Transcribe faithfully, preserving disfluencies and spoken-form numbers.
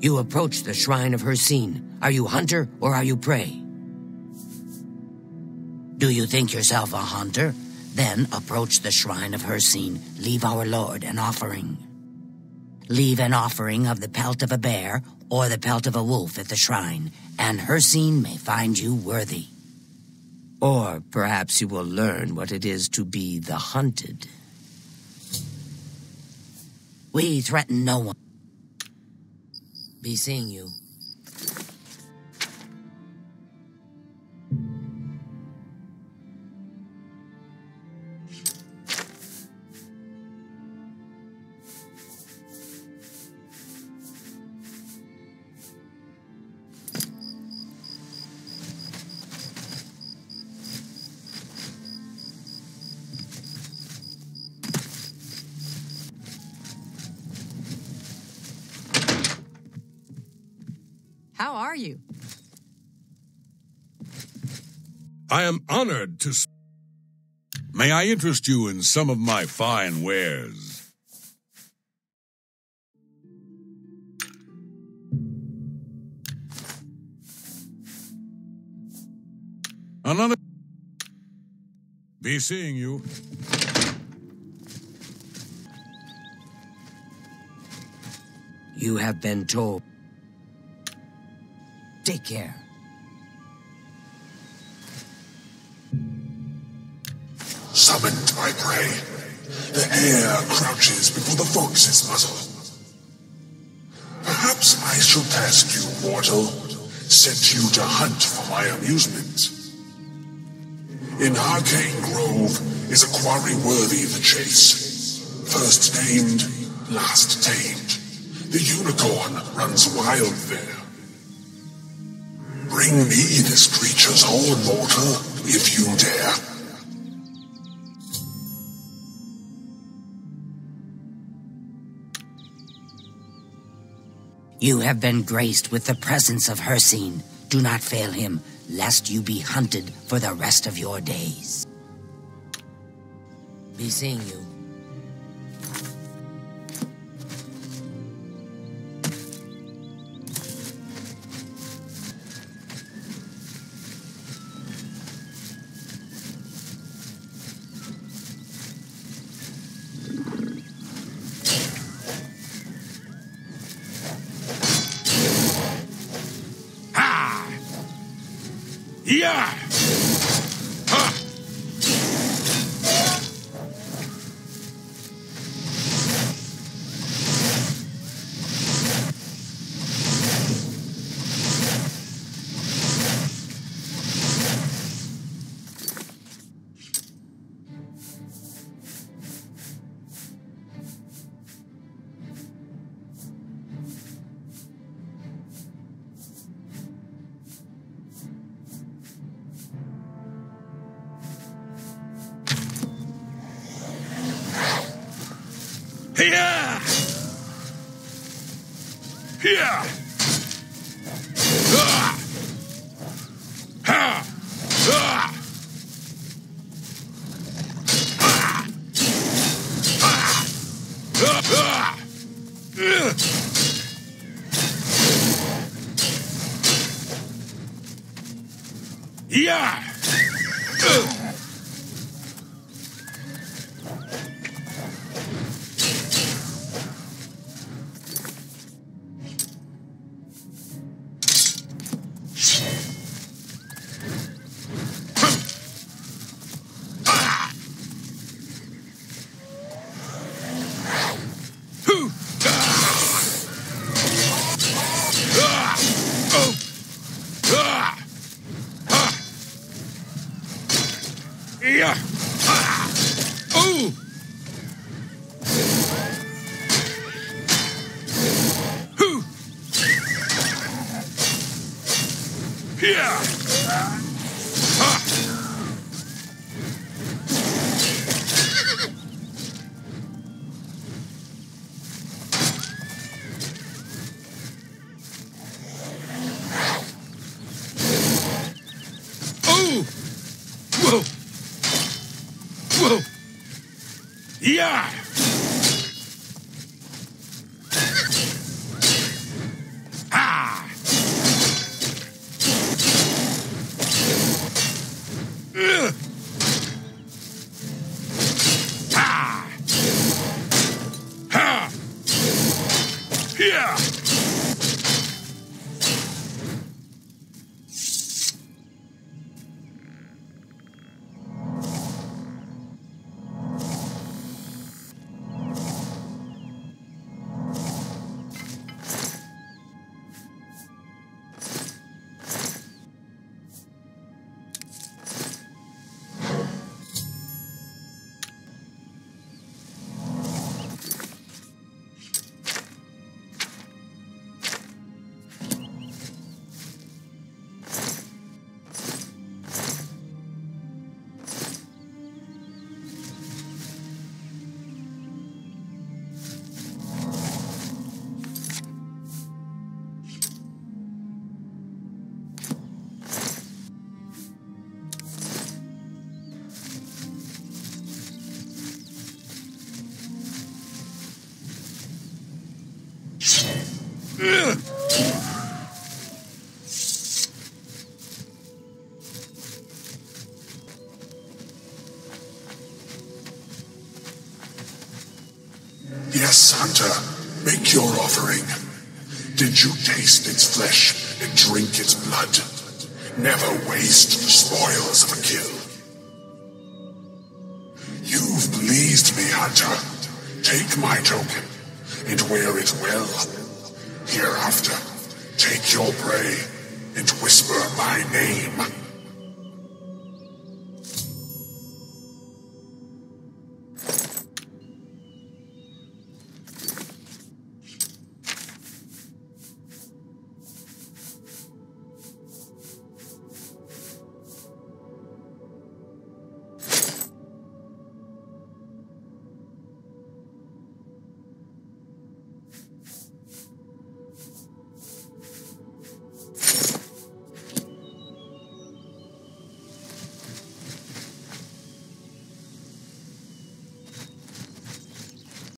You approach the shrine of Hircine. Are you hunter or are you prey? Do you think yourself a hunter? Then approach the shrine of Hircine. Leave our lord an offering. Leave an offering of the pelt of a bear or the pelt of a wolf at the shrine, and Hircine may find you worthy. Or perhaps you will learn what it is to be the hunted. We threaten no one. Be seeing you. How are you? I am honored to... May I interest you in some of my fine wares? Another... Be seeing you. You have been told... Take care. Summoned by prey, the hare crouches before the fox's muzzle. Perhaps I shall task you, mortal, sent you to hunt for my amusement. In Arcane Grove is a quarry worthy the chase. First named, last tamed. The unicorn runs wild there. Bring me this creature's horn, mortal, if you dare. You have been graced with the presence of Hircine. Do not fail him, lest you be hunted for the rest of your days. Be seeing you. Yeah! Ha! Yeah! Yeah! Ah! Ha! Ah! Ah! Ah! Ah! Ah! Ugh! Yeah! Ugh! Yeah. Ah. Ooh. Hoo. Yeah. Ah. Ooh. Whoa. Whoa! Yeah! Yes, Santa, make your offering. Did you taste its flesh and drink its blood? Never waste the spoils of a kill. You've pleased me, Hunter. Take my token, and wear it well. Hereafter, take your prey, and whisper